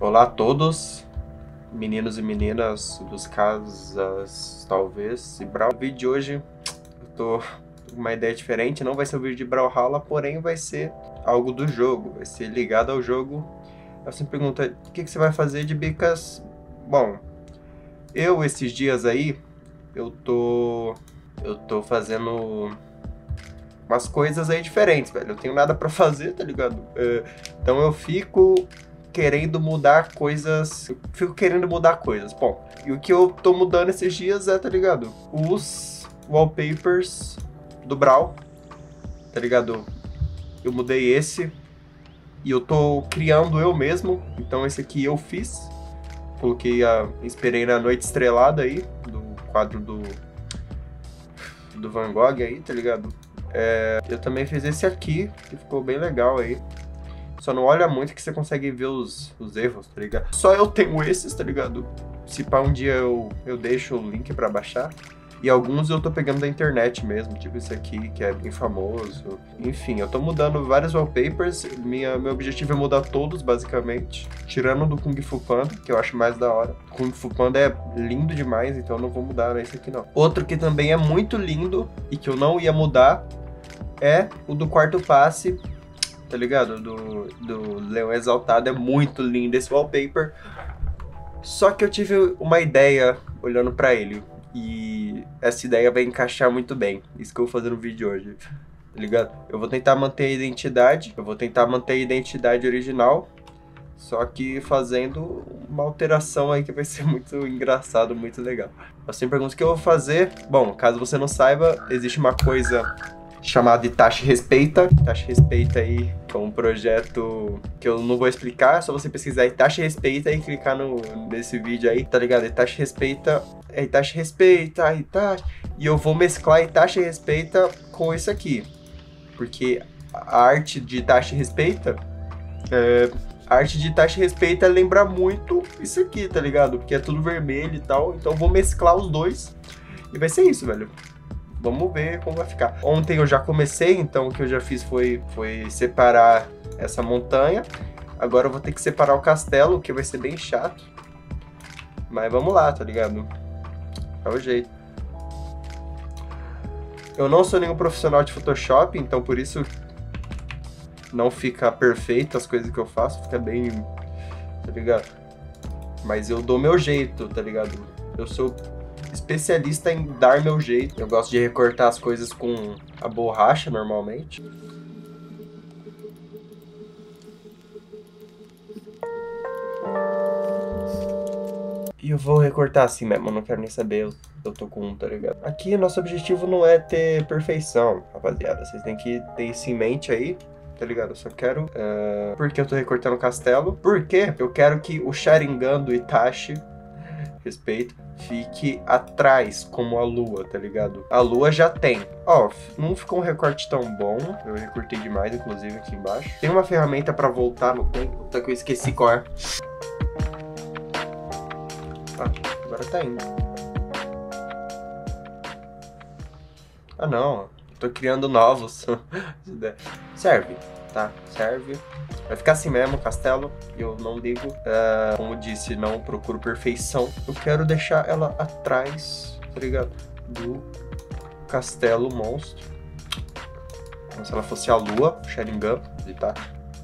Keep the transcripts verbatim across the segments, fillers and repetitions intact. Olá a todos, meninos e meninas dos casas, talvez, e Brawl. No vídeo de hoje eu tô com uma ideia diferente, não vai ser um vídeo de Brawlhalla, porém vai ser algo do jogo, vai ser ligado ao jogo. Você me pergunta, o que, que você vai fazer de bicas? Bom, eu esses dias aí, eu tô, eu tô fazendo umas coisas aí diferentes, velho. Eu tenho nada pra fazer, tá ligado? É, então eu fico querendo mudar coisas, eu fico querendo mudar coisas, bom, e o que eu tô mudando esses dias é, tá ligado, os wallpapers do Brawl, tá ligado, eu mudei esse, e eu tô criando eu mesmo, então esse aqui eu fiz, coloquei, a, inspirei na Noite Estrelada aí, do quadro do, do Van Gogh aí, tá ligado, é, eu também fiz esse aqui, que ficou bem legal aí. Só não olha muito que você consegue ver os, os erros, tá ligado? Só eu tenho esses, tá ligado? Se pá, um dia eu, eu deixo o link pra baixar. E alguns eu tô pegando da internet mesmo, tipo esse aqui, que é bem famoso. Enfim, eu tô mudando vários wallpapers. Minha, meu objetivo é mudar todos, basicamente. Tirando do Kung Fu Panda, que eu acho mais da hora. Kung Fu Panda é lindo demais, então eu não vou mudar esse aqui, não. Outro que também é muito lindo e que eu não ia mudar é o do Quarto Passe. Tá ligado? Do, do Leão Exaltado, é muito lindo esse wallpaper. Só que eu tive uma ideia olhando pra ele. E essa ideia vai encaixar muito bem. Isso que eu vou fazer no vídeo hoje, tá ligado? Eu vou tentar manter a identidade. Eu vou tentar manter a identidade original. Só que fazendo uma alteração aí que vai ser muito engraçado, muito legal. Eu sempre pergunto o que eu vou fazer. Bom, caso você não saiba, existe uma coisa chamado Itachi Respeita. Itachi Respeita aí é um projeto que eu não vou explicar, é só você pesquisar Itachi Respeita e clicar no, nesse vídeo aí, tá ligado? Itachi Respeita, é Itachi Respeita, Itachi... E eu vou mesclar Itachi Respeita com isso aqui, porque a arte de Itachi Respeita, é... a arte de Itachi Respeita lembra muito isso aqui, tá ligado? Porque é tudo vermelho e tal, então eu vou mesclar os dois e vai ser isso, velho. Vamos ver como vai ficar. Ontem eu já comecei, então o que eu já fiz foi, foi separar essa montanha. Agora eu vou ter que separar o castelo, que vai ser bem chato. Mas vamos lá, tá ligado? É o jeito. Eu não sou nenhum profissional de Photoshop, então por isso não fica perfeito as coisas que eu faço. Fica bem... tá ligado? Mas eu dou meu jeito, tá ligado? Eu sou... especialista em dar meu jeito. Eu gosto de recortar as coisas com a borracha, normalmente. E eu vou recortar assim mesmo, não quero nem saber eu, eu tô com um, tá ligado? Aqui, nosso objetivo não é ter perfeição, rapaziada. Vocês têm que ter isso em mente aí, tá ligado? Eu só quero... Uh... Por que eu tô recortando o castelo? Porque eu quero que o Sharingan do Itachi Respeito, fique atrás, como a lua, tá ligado? A lua já tem. Ó, oh, não ficou um recorte tão bom. Eu recortei demais, inclusive, aqui embaixo. Tem uma ferramenta pra voltar no tempo, só que eu esqueci qual é. Ah, agora tá indo. Ah, não. Tô criando novos. Serve, tá? Serve. Vai ficar assim mesmo, castelo, eu não ligo. Uh, como disse, não procuro perfeição. Eu quero deixar ela atrás, tá ligado? Do castelo monstro. Como se ela fosse a lua, o Sharingan, tá?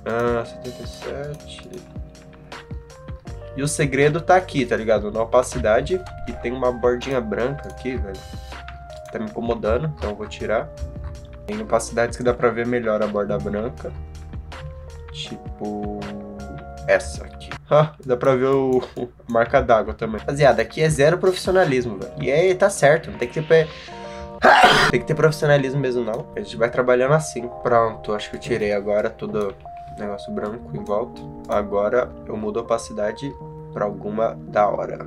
Uh, setenta e sete... E o segredo tá aqui, tá ligado? Na opacidade, e tem uma bordinha branca aqui, velho. Tá me incomodando, então eu vou tirar. Tem opacidades que dá pra ver melhor a borda branca. Tipo... essa aqui. Ah, dá pra ver o... a marca d'água também. Rapaziada, aqui é zero profissionalismo, velho. E aí, tá certo. Não tem que ter... tem que ter profissionalismo mesmo, não. A gente vai trabalhando assim. Pronto, acho que eu tirei agora todo o negócio branco em volta. Agora eu mudo a opacidade pra alguma da hora.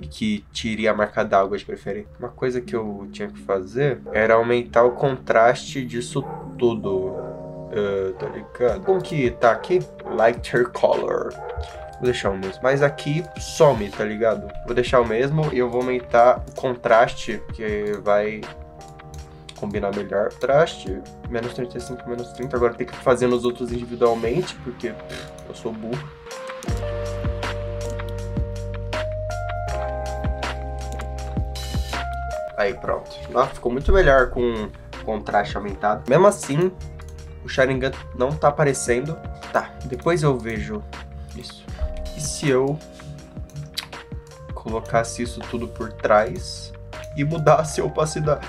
E que tire a marca d'água de preferência. Uma coisa que eu tinha que fazer era aumentar o contraste disso tudo. Uh, tá ligado? Como que tá aqui? Lighter color. Vou deixar o mesmo. Mas aqui some, tá ligado? Vou deixar o mesmo e eu vou aumentar o contraste, que vai combinar melhor. Contraste, menos trinta e cinco, menos trinta. Agora tem que fazer nos outros individualmente, porque pff, eu sou burro. Aí, pronto. Nossa, ficou muito melhor com contraste aumentado. Mesmo assim, o Sharingan não tá aparecendo. Tá, depois eu vejo isso. E se eu colocasse isso tudo por trás e mudasse a opacidade?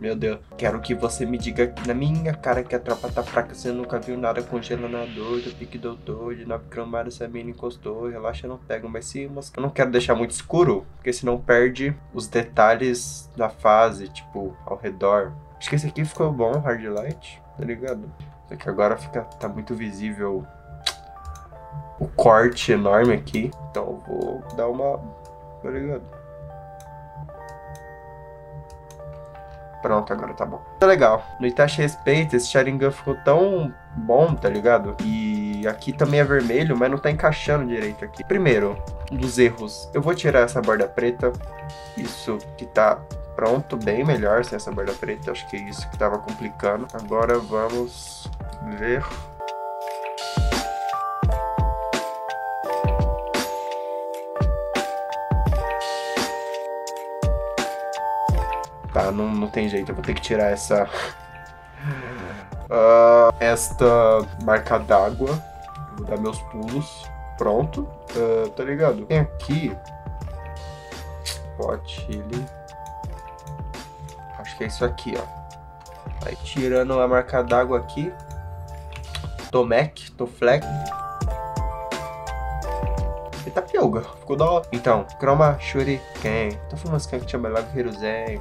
Meu Deus, quero que você me diga na minha cara que a tropa tá fraca. Você nunca viu nada congelador, do pique doutor, de nove camada, se a mina encostou, relaxa, não pega. Mas sim, mas eu não quero deixar muito escuro, porque senão perde os detalhes da fase, tipo, ao redor. Acho que esse aqui ficou bom, hard light, tá ligado? Só que agora fica, tá muito visível o corte enorme aqui, então eu vou dar uma, tá ligado? Pronto, agora tá bom. Tá legal. No Itachi Respeita, esse Sharingan ficou tão bom, tá ligado? E aqui também é vermelho, mas não tá encaixando direito aqui. Primeiro, um dos erros. Eu vou tirar essa borda preta. Isso que tá pronto, bem melhor sem essa borda preta. Acho que é isso que tava complicando. Agora vamos ver... Tá, não, não tem jeito, eu vou ter que tirar essa... Uh, esta marca d'água. Vou dar meus pulos. Pronto. Uh, tá ligado? Tem aqui... Pot, ele... Acho que é isso aqui, ó. Aí, tirando a marca d'água aqui. Tomec, Toflec. Eita, pioga. Ficou da hora. Então, Chroma Shuriken. Tô falando assim que tinha melhor que Hiruzen.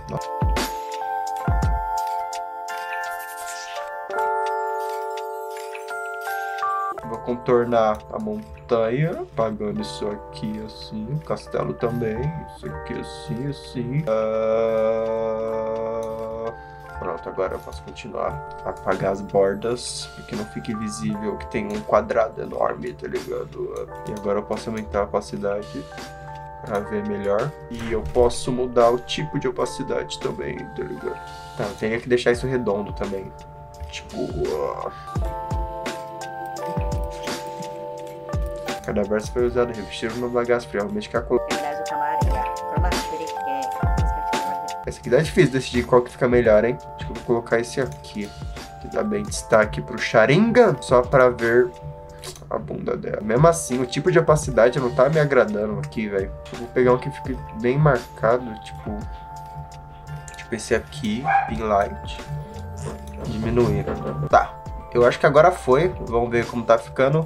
Contornar a montanha, pagando isso aqui assim, o castelo também, isso aqui assim, assim. Uh... Pronto, agora eu posso continuar a apagar as bordas, porque não fique visível que tem um quadrado enorme, tá ligado? E agora eu posso aumentar a opacidade pra ver melhor. E eu posso mudar o tipo de opacidade também, tá ligado? Tá, eu teria que deixar isso redondo também. Tipo... Uh... Cada verso foi usado, revestiram no bagaço, realmente que a cor... Essa aqui tá difícil decidir qual que fica melhor, hein? Acho que eu vou colocar esse aqui, que dá bem destaque pro Sharingan, só pra ver a bunda dela. Mesmo assim, o tipo de opacidade não tá me agradando aqui, velho. Vou pegar um que fique bem marcado, tipo... Tipo esse aqui, Pin Light. Diminuir. Tá, eu acho que agora foi, vamos ver como tá ficando.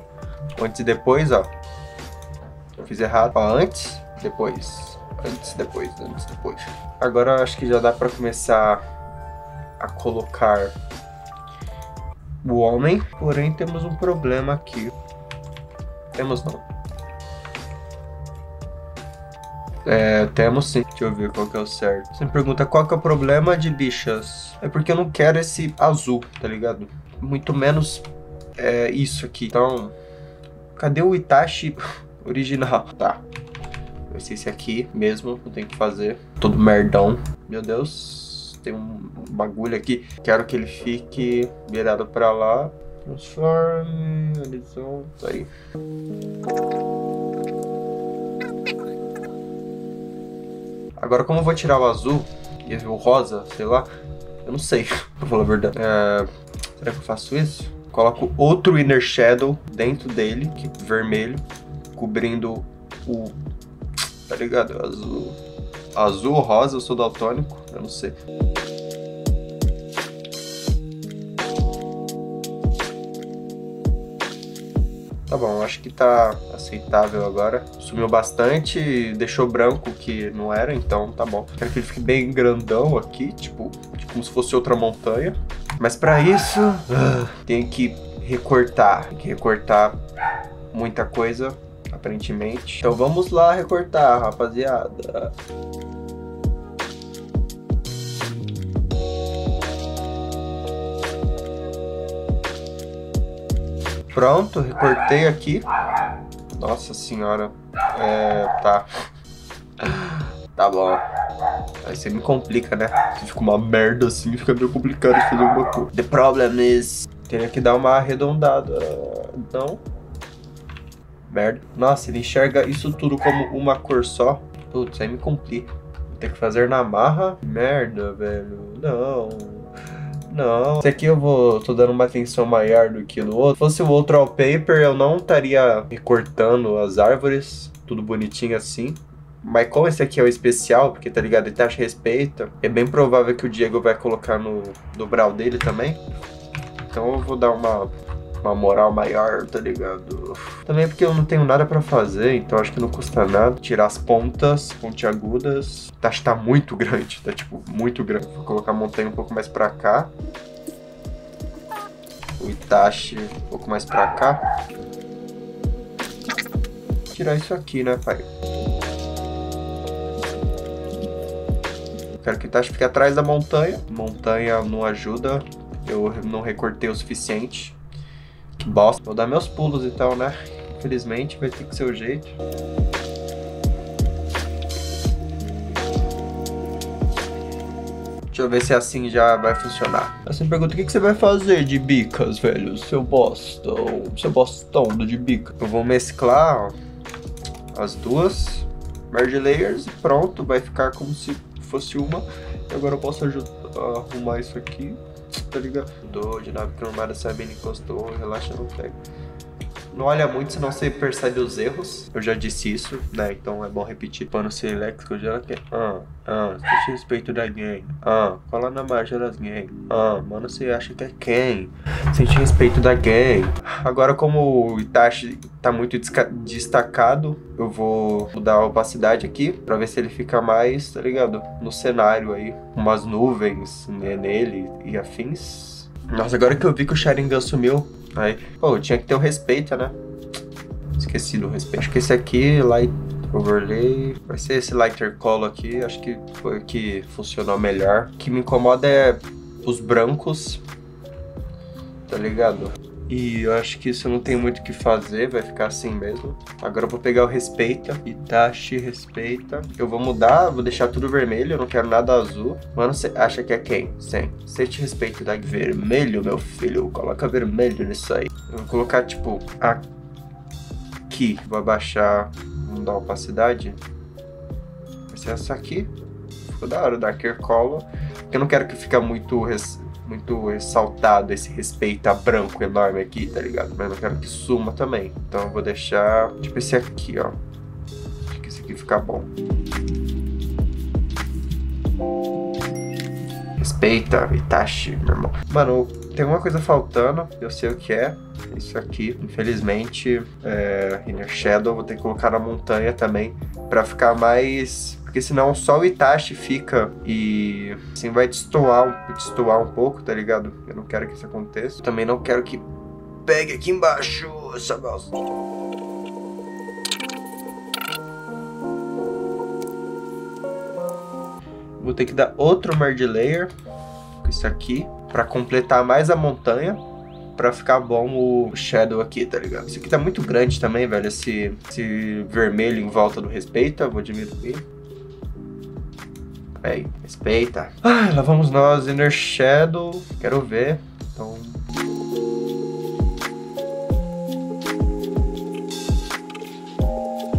Antes e depois, ó. Eu fiz errado. Ó, antes, depois. Antes, depois, antes, depois. Agora eu acho que já dá pra começar a colocar o homem. Porém, temos um problema aqui. Temos não. É, temos sim. Deixa eu ver qual que é o certo. Você me pergunta qual que é o problema de bichas. É porque eu não quero esse azul, tá ligado? Muito menos é, isso aqui. Então... Cadê o Itachi original? Tá. Vai ser esse aqui mesmo. Não tem o que fazer. Todo merdão. Meu Deus. Tem um bagulho aqui. Quero que ele fique virado pra lá. Transforme. Isso aí. Agora, como eu vou tirar o azul e o rosa, sei lá. Eu não sei, pra falar a verdade. É, será que eu faço isso? Coloco outro Inner Shadow dentro dele, que é vermelho, cobrindo o... Tá ligado? Azul... Azul ou rosa, eu sou daltônico, eu não sei. Tá bom, acho que tá aceitável agora. Sumiu bastante, deixou branco que não era, então tá bom. Quero que ele fique bem grandão aqui, tipo, tipo como se fosse outra montanha. Mas pra isso, uh, tem que recortar. Tem que recortar muita coisa, aparentemente. Então vamos lá recortar, rapaziada. Pronto, recortei aqui. Nossa senhora. É, tá. Tá bom. Aí você me complica, né? Fica uma merda assim, fica meio complicado de fazer alguma coisa. The problem is Teria que dar uma arredondada. Não. Merda. Nossa, ele enxerga isso tudo como uma cor só. Putz, aí me complica. Vou ter que fazer na marra. Merda, velho. Não. Não. Esse aqui eu vou... tô dando uma atenção maior do que no outro. Se fosse o outro all paper, eu não estaria recortando as árvores. Tudo bonitinho assim. Mas como esse aqui é o especial, porque tá ligado, Itachi Respeita, é bem provável que o Diego vai colocar no, no brawl dele também. Então eu vou dar uma, uma moral maior, tá ligado? Também porque eu não tenho nada pra fazer, então acho que não custa nada. Tirar as pontas, pontiagudas. O Itachi tá muito grande, tá tipo muito grande. Vou colocar a montanha um pouco mais pra cá. O Itachi um pouco mais pra cá. Tirar isso aqui, né, pai? Quero que o Itachi fique atrás da montanha. Montanha não ajuda. Eu não recortei o suficiente. Que bosta. Vou dar meus pulos e tal, né? Infelizmente, vai ter que ser o jeito. Deixa eu ver se assim já vai funcionar. Você me pergunta, o que, que você vai fazer de bicas, velho? Seu bostão. Seu bostão do de bica. Eu vou mesclar, ó, as duas. Merge layers e pronto. Vai ficar como se... fosse uma, e agora eu posso ajudar a arrumar isso aqui, tá ligado? Dou dinâmica normada, sabe, ele encostou, relaxa, não pega. Não olha muito, senão você percebe os erros. Eu já disse isso, né? Então é bom repetir. Pano Silex que eu já quero. Ah, ah, deixa respeito da gang. Ah, cola na margem das gang. Ah, mano, você acha que é quem? Sente respeito da gang. Agora, como o Itachi tá muito destacado, eu vou mudar a opacidade aqui pra ver se ele fica mais, tá ligado? No cenário aí. Umas nuvens, né, nele e afins. Nossa, agora que eu vi que o Sharingan sumiu. Aí, pô, tinha que ter o respeito, né? Esqueci do respeito. Acho que esse aqui, light overlay, vai ser esse lighter color aqui. Acho que foi o que funcionou melhor. O que me incomoda é os brancos, tá ligado? E eu acho que isso não tem muito o que fazer, vai ficar assim mesmo. Agora eu vou pegar o Respeita, Itachi Respeita. Eu vou mudar, vou deixar tudo vermelho, eu não quero nada azul. Mano, você acha que é quem? Sim. Você te respeita, dá vermelho, meu filho. Coloca vermelho nisso aí. Eu vou colocar, tipo, aqui. Vou abaixar, vamos dar opacidade. Vai ser essa aqui. Ficou da hora, Darker Color. Porque eu não quero que fique muito... Res... muito ressaltado esse respeito a branco enorme aqui, tá ligado? Mas eu não quero que suma também. Então eu vou deixar tipo esse aqui, ó. Acho que esse aqui fica bom. Respeita, Itachi, meu irmão. Mano, tem uma coisa faltando, eu sei o que é. Isso aqui, infelizmente, é... Inner Shadow, vou ter que colocar na montanha também, pra ficar mais... Porque senão só o Itachi fica e assim vai destoar, destoar um pouco, tá ligado? Eu não quero que isso aconteça. Eu também não quero que pegue aqui embaixo essa balsa. Vou ter que dar outro merge layer com isso aqui pra completar mais a montanha. Pra ficar bom o shadow aqui, tá ligado? Isso aqui tá muito grande também, velho. Esse, esse vermelho em volta do respeito. Vou diminuir. Aí, respeita. Ah, lá vamos nós, Inner Shadow. Quero ver. Então.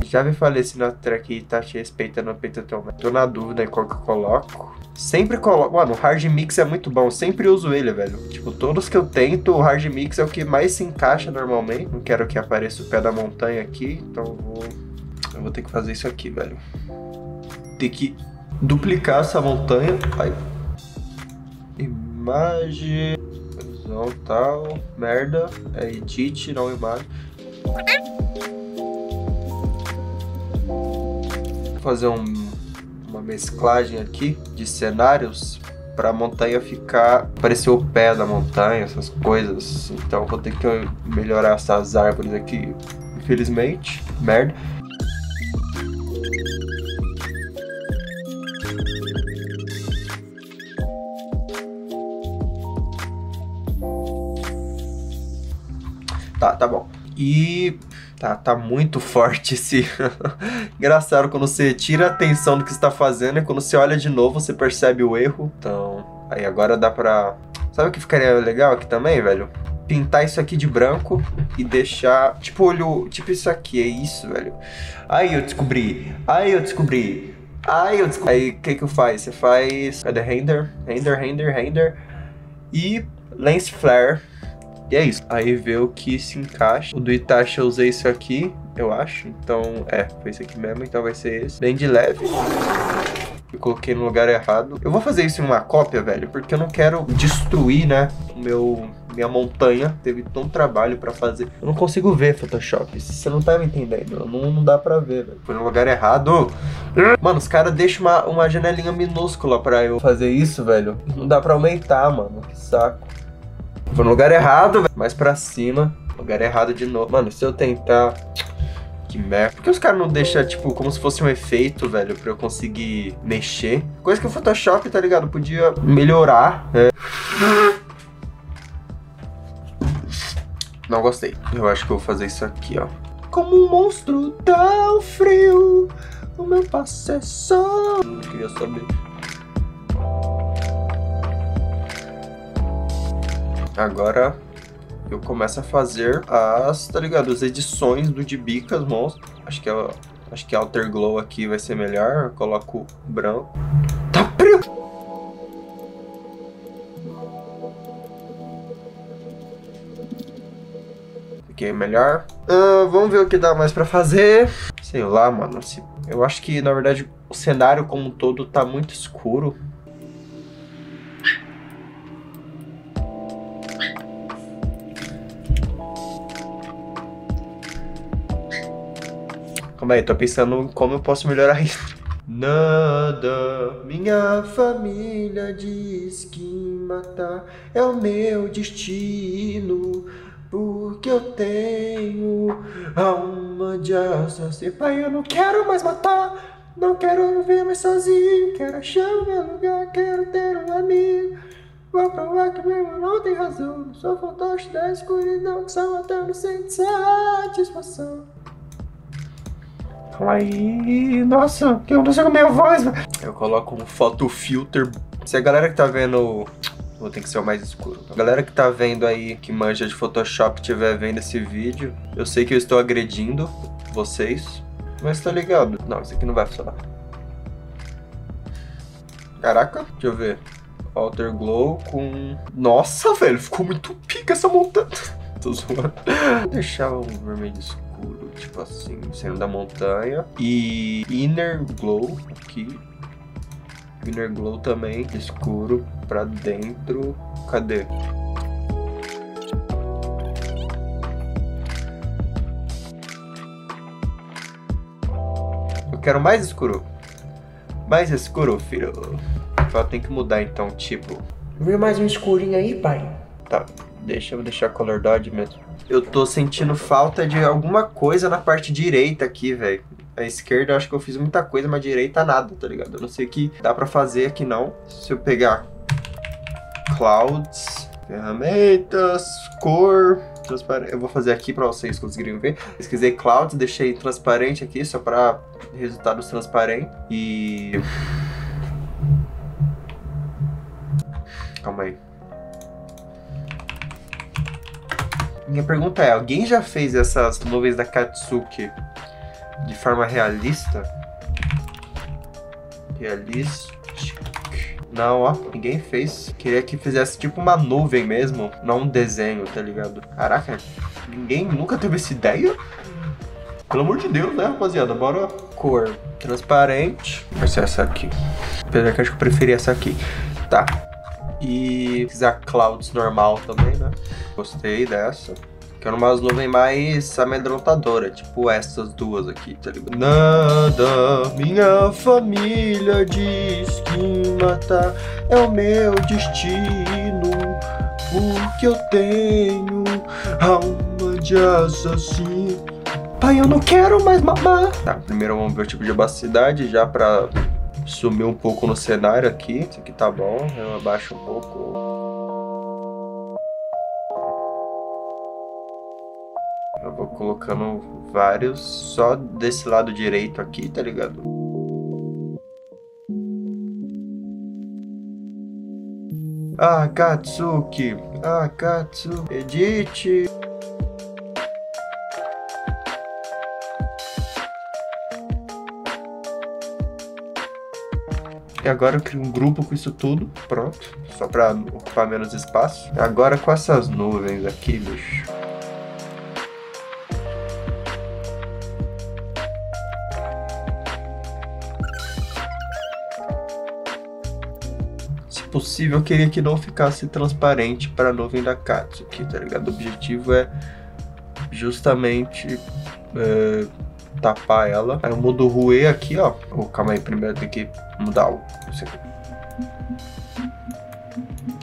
Já me falei se na track Itachi Respeita no peito até o momento. Tô na dúvida em qual que eu coloco. Sempre coloco. Mano, o Hard Mix é muito bom. Eu sempre uso ele, velho. Tipo, todos que eu tento, o Hard Mix é o que mais se encaixa normalmente. Não quero que apareça o pé da montanha aqui. Então eu vou. Eu vou ter que fazer isso aqui, velho. Ter que. Duplicar essa montanha. Ai. Imagem horizontal. Merda. É edit, não imagem. Vou fazer um, uma mesclagem aqui de cenários pra montanha ficar... Parecer o pé da montanha, essas coisas. Então vou ter que melhorar essas árvores aqui. Infelizmente. Merda. Tá, tá bom. E... Tá, tá muito forte esse... Engraçado, quando você tira a atenção do que você tá fazendo, e quando você olha de novo, você percebe o erro. Então... Aí agora dá pra... Sabe o que ficaria legal aqui também, velho? pintar isso aqui de branco e deixar... Tipo, olho... Tipo isso aqui, é isso, velho. Aí eu descobri. Aí eu descobri. Aí eu descobri. Aí o que que eu faço? Você faz... Cadê? Render. Render, render, render. E lens flare. E é isso. Aí vê o que se encaixa. O do Itachi eu usei isso aqui, eu acho. Então, é. Foi isso aqui mesmo. Então vai ser esse. Bem de leve. Eu coloquei no lugar errado. Eu vou fazer isso em uma cópia, velho, porque eu não quero destruir, né, o meu... minha montanha. Teve tanto trabalho pra fazer. Eu não consigo ver Photoshop. Você não tá me entendendo. Não, não dá pra ver, velho. Foi no lugar errado. Mano, os caras deixam uma, uma janelinha minúscula pra eu fazer isso, velho. Não dá pra aumentar, mano. Que saco. Foi no lugar errado, velho. Mais pra cima. Lugar errado de novo. Mano, se eu tentar... Que merda. Por que os caras não deixam, tipo, como se fosse um efeito, velho, pra eu conseguir mexer? Coisa que o Photoshop, tá ligado? Podia melhorar, né? Não gostei. Eu acho que eu vou fazer isso aqui, ó. Como um monstro tão frio, o meu passo é só... Não queria saber. Agora eu começo a fazer as, tá ligado? As edições do Dibicas monstro. Acho que é, acho que Alter Glow aqui vai ser melhor. Eu coloco branco. Tá preto! Melhor. Uh, vamos ver o que dá mais pra fazer. Sei lá, mano. Se... Eu acho que, na verdade, o cenário como um todo tá muito escuro. Calma aí, tô pensando em como eu posso melhorar isso. Nada, minha família diz que matar é o meu destino. Porque eu tenho alma de assassino. Pai, eu não quero mais matar. Não quero viver mais sozinho. Quero achar meu lugar, quero ter um amigo. Vou provar que meu irmão não tem razão. Não sou fantoche da escuridão que só matando sem satisfação. Aí, nossa, eu não sei com a minha voz. Eu coloco um photo filter. Se a galera que tá vendo... Vou ter que ser o mais escuro. Então, galera que tá vendo aí, que manja de Photoshop, tiver vendo esse vídeo, eu sei que eu estou agredindo vocês, mas tá ligado? Não, isso aqui não vai funcionar. Caraca, deixa eu ver. Alter Glow com... Nossa, velho, ficou muito pica essa montanha. Tô zoando. Vou deixar um vermelho escuro, tipo assim, saindo da montanha. E Inner Glow aqui. Inner Glow também, escuro, pra dentro, cadê? Eu quero mais escuro. Mais escuro, filho. Só tem que mudar então, tipo... Vê mais um escurinho aí, pai. Tá, deixa eu deixar a color dodge mesmo. Eu tô sentindo falta de alguma coisa na parte direita aqui, velho. A esquerda eu acho que eu fiz muita coisa, mas a direita nada, tá ligado? Eu não sei o que dá pra fazer aqui não. Se eu pegar clouds, ferramentas, cor, transparente. Eu vou fazer aqui pra vocês conseguirem ver. Pesquisei clouds, deixei transparente aqui só pra resultados transparentes. E... Calma aí. Minha pergunta é, alguém já fez essas nuvens da Akatsuki de forma realista? Realista. Não, ó, ninguém fez. Queria que fizesse tipo uma nuvem mesmo, não um desenho, tá ligado? Caraca, ninguém nunca teve essa ideia? Pelo amor de Deus, né, rapaziada? Bora. Cor transparente. Vai ser essa aqui. Apesar que eu acho que eu preferi essa aqui. Tá. E usar clouds normal também, né? Gostei dessa. Quero umas nuvens mais amedrontadoras, tipo essas duas aqui, tá ligado? Nada, minha família diz que matar é o meu destino, porque eu tenho alma de assassino. Pai, eu não quero mais mamar. Tá, primeiro vamos ver o tipo de abacidade, já pra sumir um pouco no cenário aqui. Isso aqui tá bom, eu abaixo um pouco. Eu vou colocando vários só desse lado direito aqui, tá ligado? Akatsuki, Akatsuki, edite. E agora eu crio um grupo com isso tudo, pronto, só pra ocupar menos espaço. E agora com essas nuvens aqui, bicho. Se possível, eu queria que não ficasse transparente para a nuvem da Akatsuki, tá ligado? O objetivo é justamente... É... tapar ela. Aí eu mudo o Rue aqui, ó. Oh, calma aí, primeiro tem que mudar o...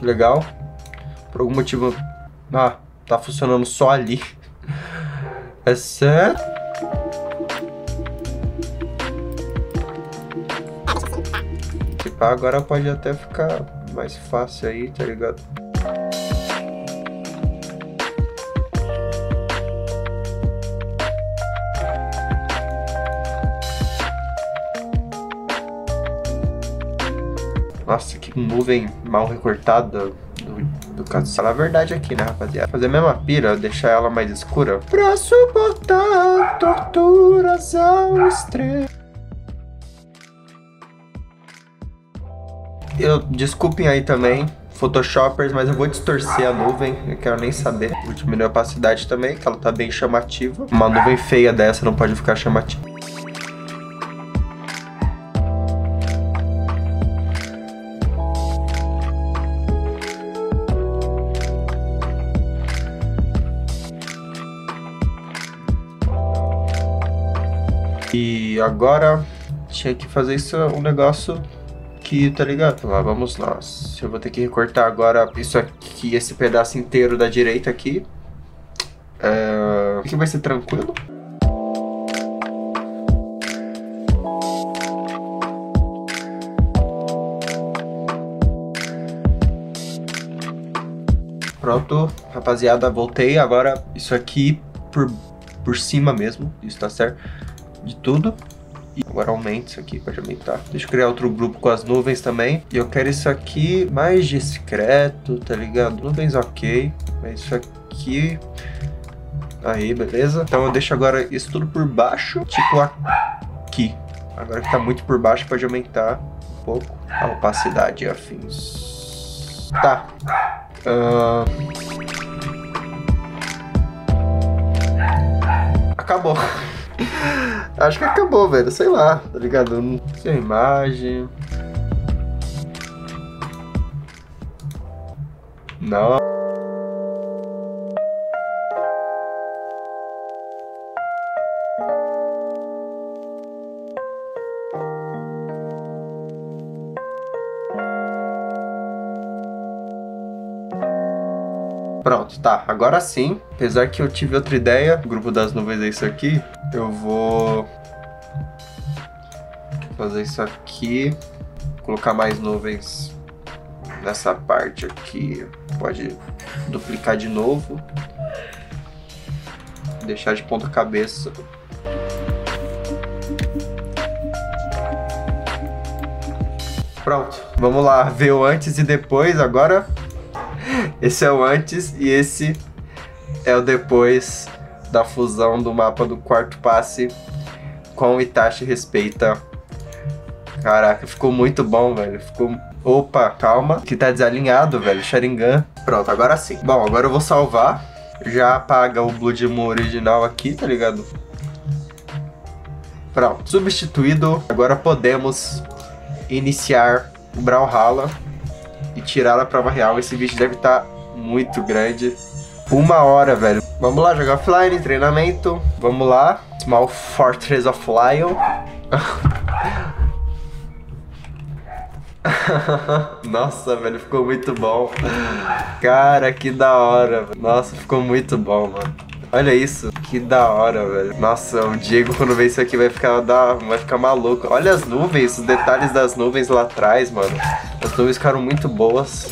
Legal. Por algum motivo... Ah, tá funcionando só ali. É certo? Tipo, agora pode até ficar mais fácil aí, tá ligado? Nossa, que nuvem mal recortada do, do caso. Falar a verdade aqui, né, rapaziada? Fazer a mesma pira, deixar ela mais escura. Pra suportar torturas ao extremo. Eu, desculpem aí também, photoshoppers, mas eu vou distorcer a nuvem. Eu quero nem saber. Vou diminuir a opacidade também, que ela tá bem chamativa. Uma nuvem feia dessa não pode ficar chamativa. E agora tinha que fazer isso, um negócio que, tá ligado? Lá vamos nós. Eu vou ter que recortar agora isso aqui, esse pedaço inteiro da direita aqui. É... Aqui vai ser tranquilo. Pronto, rapaziada, voltei. Agora isso aqui por, por cima mesmo, isso tá certo. De tudo. E agora aumenta isso aqui, pode aumentar. Deixa eu criar outro grupo com as nuvens também. E eu quero isso aqui mais discreto, tá ligado? Nuvens ok. Mas isso aqui... Aí, beleza? Então eu deixo agora isso tudo por baixo. Tipo aqui. Agora que tá muito por baixo, pode aumentar um pouco a opacidade e afins. Tá. Uh... Acabou. Acho que acabou, velho, sei lá, tá ligado? Não sei a imagem. Não. Pronto, tá, agora sim. Apesar que eu tive outra ideia, o grupo das nuvens é isso aqui. Eu vou fazer isso aqui, colocar mais nuvens nessa parte aqui, pode duplicar de novo, deixar de ponta cabeça. Pronto, vamos lá ver o antes e depois agora. Esse é o antes e esse é o depois da fusão do mapa do Quarto Passe com Itachi Respeita. Caraca, ficou muito bom, velho. Ficou... Opa, calma, que tá desalinhado, velho. Sharingan. Pronto, agora sim. Bom, agora eu vou salvar. Já apaga o Blood Moon original aqui, tá ligado? Pronto, substituído. Agora podemos iniciar o Brawlhalla e tirar a prova real. Esse vídeo deve estar muito grande. Uma hora, velho. Vamos lá, jogar offline, treinamento. Vamos lá. Small Fortress of Lion. Nossa, velho, ficou muito bom. Cara, que da hora, velho. Nossa, ficou muito bom, mano. Olha isso, que da hora, velho. Nossa, o Diego quando vê isso aqui vai ficar, da... vai ficar maluco. Olha as nuvens, os detalhes das nuvens lá atrás, mano. As nuvens ficaram muito boas.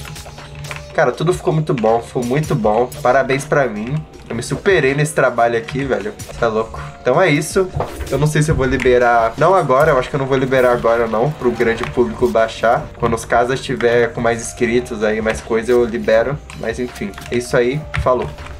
Cara, tudo ficou muito bom, foi muito bom. Parabéns pra mim. Eu me superei nesse trabalho aqui, velho. Você é louco. Então é isso. Eu não sei se eu vou liberar... Não agora, eu acho que eu não vou liberar agora não, pro grande público baixar. Quando os casos estiver com mais inscritos aí, mais coisa, eu libero. Mas enfim, é isso aí. Falou.